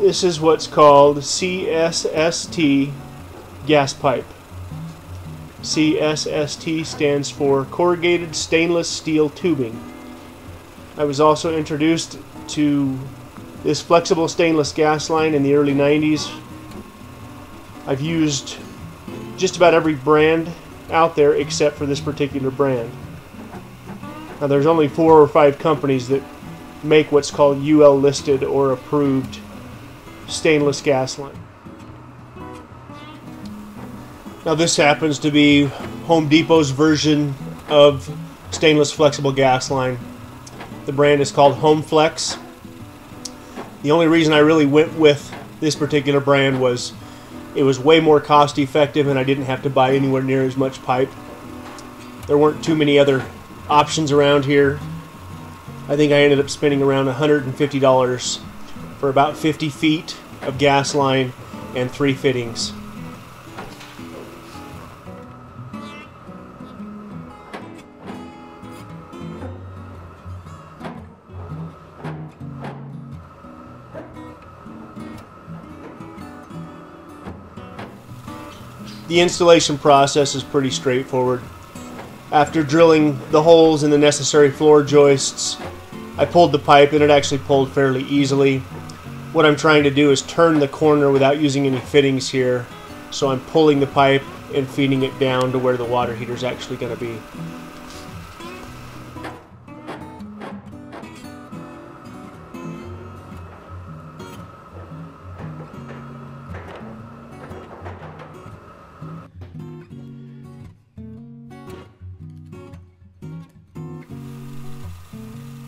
This is what's called CSST gas pipe. CSST stands for corrugated stainless steel tubing. I was also introduced to this flexible stainless gas line in the early 90s. I've used just about every brand out there except for this particular brand. Now there's only 4 or 5 companies that make what's called UL listed or approved stainless gas line. Now this happens to be Home Depot's version of stainless flexible gas line. The brand is called Home Flex. The only reason I really went with this particular brand was it was way more cost effective and I didn't have to buy anywhere near as much pipe. There weren't too many other options around here. I think I ended up spending around $150 for about 50 feet of gas line and 3 fittings. The installation process is pretty straightforward. After drilling the holes in the necessary floor joists, I pulled the pipe and it actually pulled fairly easily. What I'm trying to do is turn the corner without using any fittings here. So I'm pulling the pipe and feeding it down to where the water heater is actually going to be.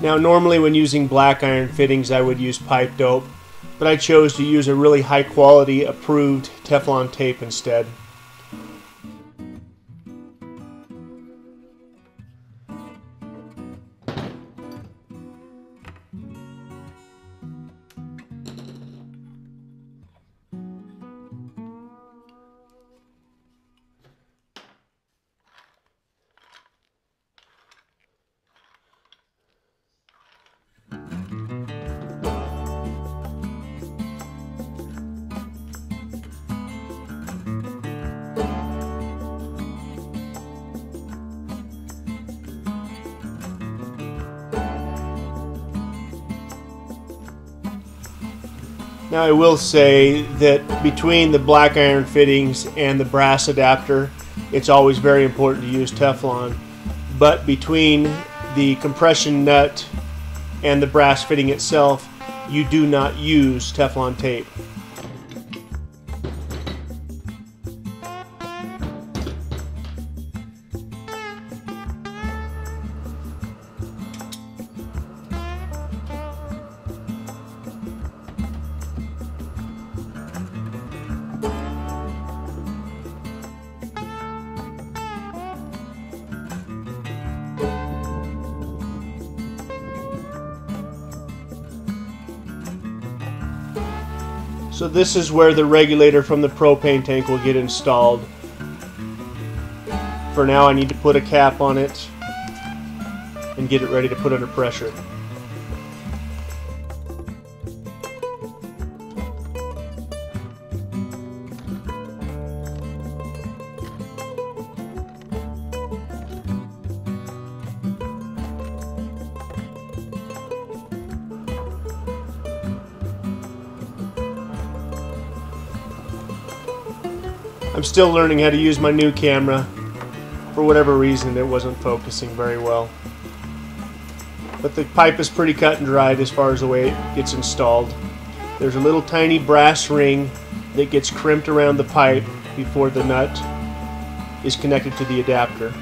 Now normally when using black iron fittings I would use pipe dope, but I chose to use a really high quality approved Teflon tape instead. Now I will say that between the black iron fittings and the brass adapter, it's always very important to use Teflon. But between the compression nut and the brass fitting itself, you do not use Teflon tape. So this is where the regulator from the propane tank will get installed. For now I need to put a cap on it and get it ready to put under pressure. I'm still learning how to use my new camera. For whatever reason, it wasn't focusing very well. But the pipe is pretty cut and dried as far as the way it gets installed. There's a little tiny brass ring that gets crimped around the pipe before the nut is connected to the adapter.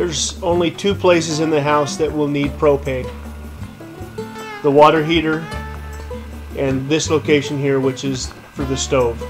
There's only two places in the house that will need propane: the water heater and this location here, which is for the stove.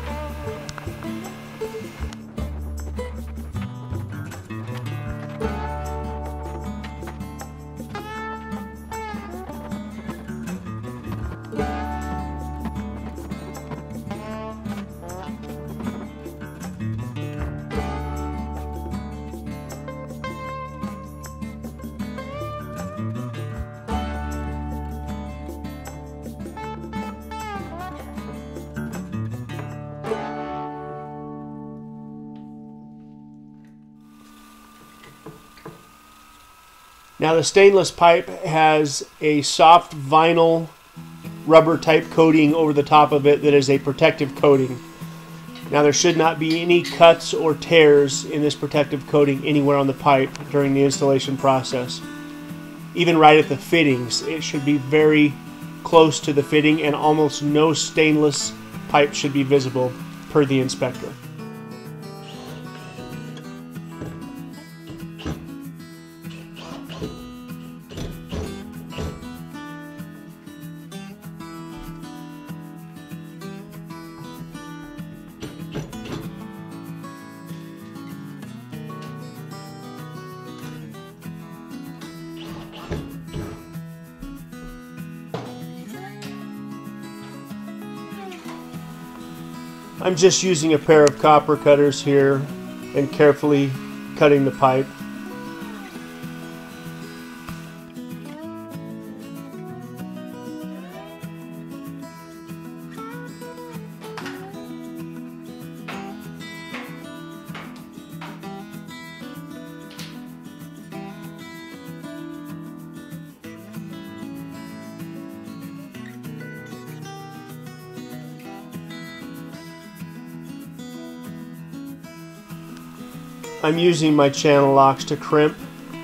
Now the stainless pipe has a soft vinyl rubber type coating over the top of it that is a protective coating. Now there should not be any cuts or tears in this protective coating anywhere on the pipe during the installation process. Even right at the fittings, it should be very close to the fitting and almost no stainless pipe should be visible per the inspector. I'm just using a pair of copper cutters here and carefully cutting the pipe. I'm using my channel locks to crimp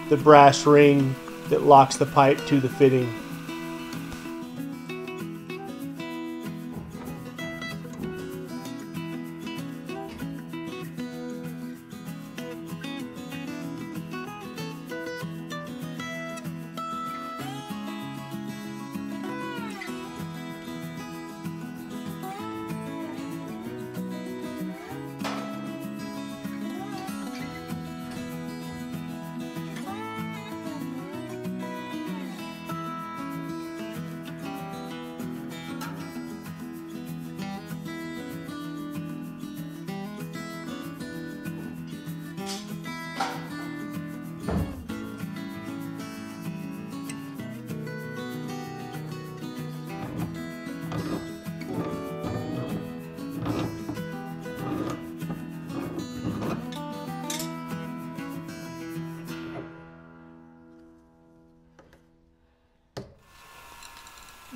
the brass ring that locks the pipe to the fitting.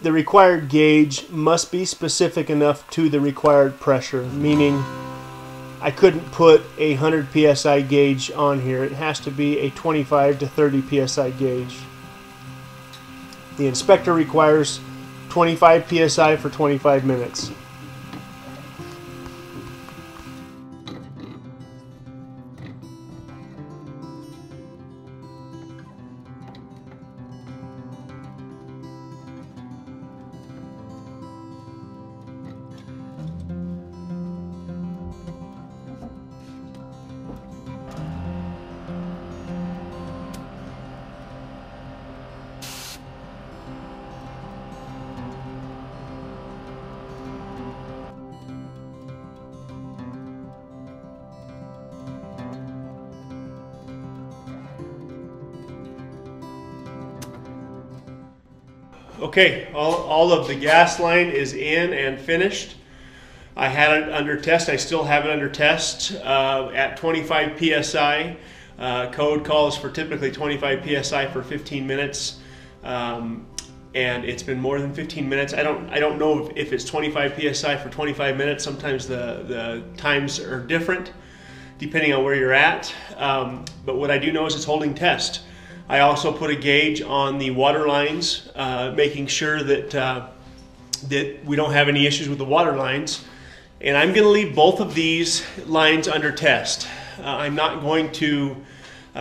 The required gauge must be specific enough to the required pressure, meaning I couldn't put a 100 psi gauge on here. It has to be a 25 to 30 psi gauge. The inspector requires 25 psi for 25 minutes. Okay, all of the gas line is in and finished. I had it under test. I still have it under test at 25 psi. Code calls for typically 25 psi for 15 minutes, and it's been more than 15 minutes. I don't know if it's 25 psi for 25 minutes. Sometimes the times are different depending on where you're at. But what I do know is it's holding test. I also put a gauge on the water lines, making sure that, that we don't have any issues with the water lines. And I'm going to leave both of these lines under test. I'm not going to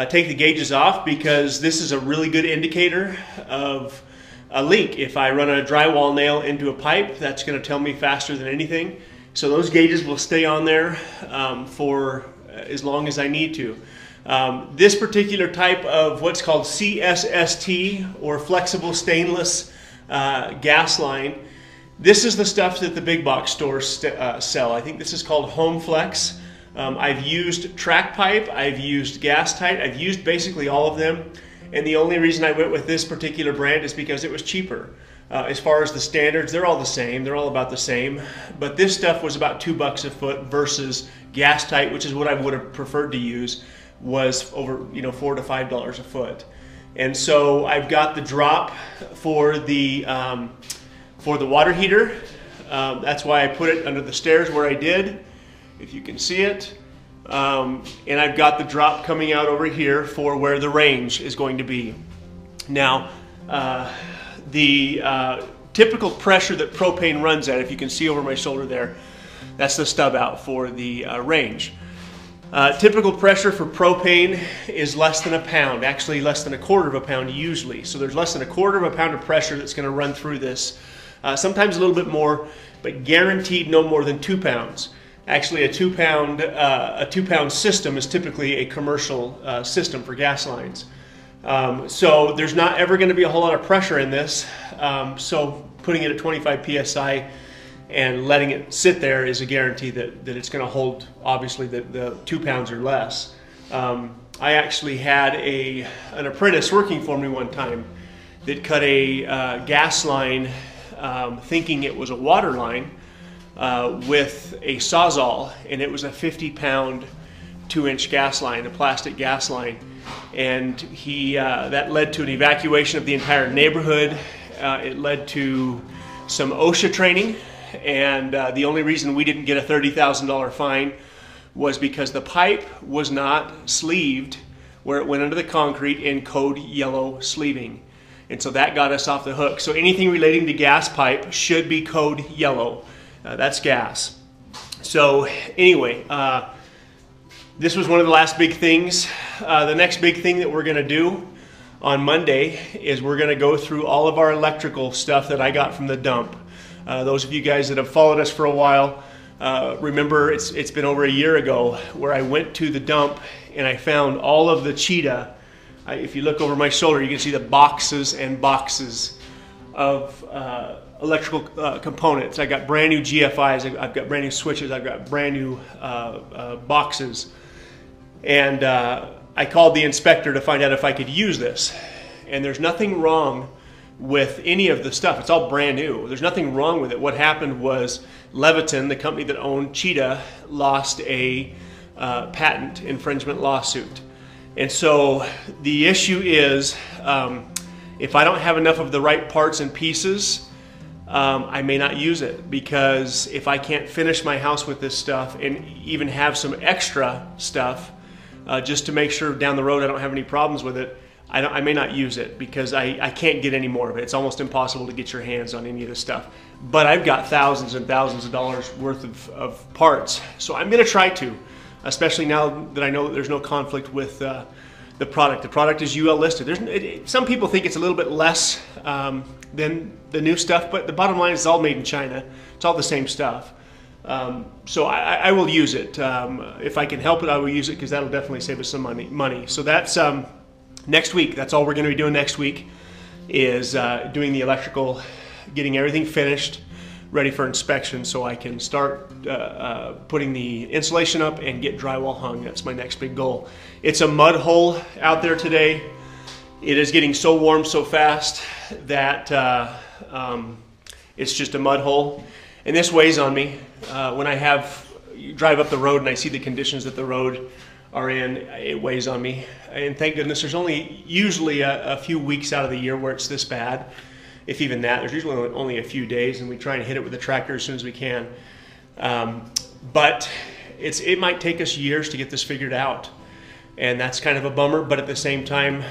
take the gauges off, because this is a really good indicator of a leak. If I run a drywall nail into a pipe, that's going to tell me faster than anything. So those gauges will stay on there for as long as I need to. This particular type of what's called CSST, or flexible stainless gas line, this is the stuff that the big box stores sell. I think this is called Home Flex. I've used TracPipe, I've used Gastite, I've used basically all of them. And the only reason I went with this particular brand is because it was cheaper. As far as the standards, they're all the same. They're all about the same. But this stuff was about $2 a foot versus Gastite, which is what I would have preferred to use, was over, you know, $4 to $5 a foot. And so I've got the drop for the water heater. That's why I put it under the stairs where I did, if you can see it. And I've got the drop coming out over here for where the range is going to be. Now, the typical pressure that propane runs at, if you can see over my shoulder there, that's the stub out for the range. Typical pressure for propane is less than a pound, actually less than a quarter of a pound usually. So there's less than a quarter of a pound of pressure that's going to run through this. Sometimes a little bit more, but guaranteed no more than 2 pounds. Actually, a two-pound system is typically a commercial system for gas lines. So there's not ever going to be a whole lot of pressure in this. So putting it at 25 psi and letting it sit there is a guarantee that it's going to hold, obviously, the 2 pounds or less. I actually had an apprentice working for me one time that cut a gas line thinking it was a water line with a Sawzall, and it was a 50-pound 2-inch gas line, a plastic gas line, and that led to an evacuation of the entire neighborhood. It led to some OSHA training, and the only reason we didn't get a $30,000 fine was because the pipe was not sleeved where it went under the concrete in code yellow sleeving, and so that got us off the hook. So anything relating to gas pipe should be code yellow. That's gas. So anyway, this was one of the last big things. The next big thing that we're going to do on Monday is we're going to go through all of our electrical stuff that I got from the dump. Those of you guys that have followed us for a while, remember it's been over a year ago where I went to the dump and I found all of the Cheetah. If you look over my shoulder, you can see the boxes and boxes of electrical components. I got brand new GFIs, I've got brand new switches, I've got brand new boxes. And I called the inspector to find out if I could use this. And there's nothing wrong with any of the stuff. It's all brand new. There's nothing wrong with it. What happened was Leviton, the company that owned Cheetah, lost a patent infringement lawsuit. And so the issue is, if I don't have enough of the right parts and pieces, I may not use it, because if I can't finish my house with this stuff and even have some extra stuff just to make sure down the road I don't have any problems with it, I may not use it, because I can't get any more of it. It's almost impossible to get your hands on any of this stuff. But I've got thousands and thousands of dollars worth of parts. So I'm going to try to, especially now that I know that there's no conflict with the product. The product is UL listed. Some people think it's a little bit less than the new stuff, but the bottom line is it's all made in China. It's all the same stuff. So I will use it. If I can help it, I will use it, because that'll definitely save us some money. So that's next week. That's all we're going to be doing next week, is doing the electrical, getting everything finished, ready for inspection, so I can start putting the insulation up and get drywall hung. That's my next big goal. It's a mud hole out there today. It is getting so warm so fast that it's just a mud hole. And this weighs on me. When you drive up the road and I see the conditions that the road are in, it weighs on me. And thank goodness there's only usually a few weeks out of the year where it's this bad. If even that, there's usually only a few days, and we try and hit it with a tractor as soon as we can. But it might take us years to get this figured out, and that's kind of a bummer. But at the same time,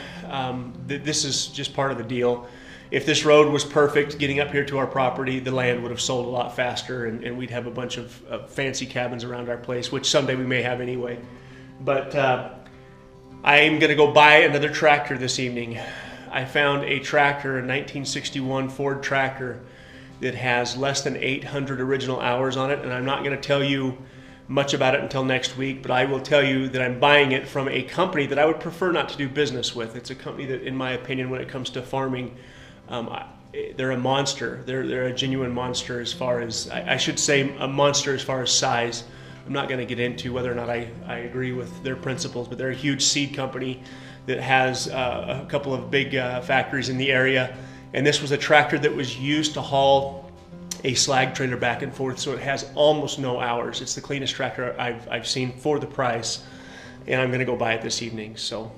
this is just part of the deal. If this road was perfect, getting up here to our property, the land would have sold a lot faster, and we'd have a bunch of fancy cabins around our place, which someday we may have anyway. But I'm gonna go buy another tractor this evening. I found a tractor, a 1961 Ford tractor that has less than 800 original hours on it, and I'm not gonna tell you much about it until next week, but I will tell you that I'm buying it from a company that I would prefer not to do business with. It's a company that, in my opinion, when it comes to farming, they're a monster. They're a genuine monster as far as, I should say a monster as far as size. I'm not gonna get into whether or not I agree with their principles, but they're a huge seed company that has a couple of big factories in the area. And this was a tractor that was used to haul a slag trailer back and forth, so it has almost no hours. It's the cleanest tractor I've seen for the price, and I'm gonna go buy it this evening, so.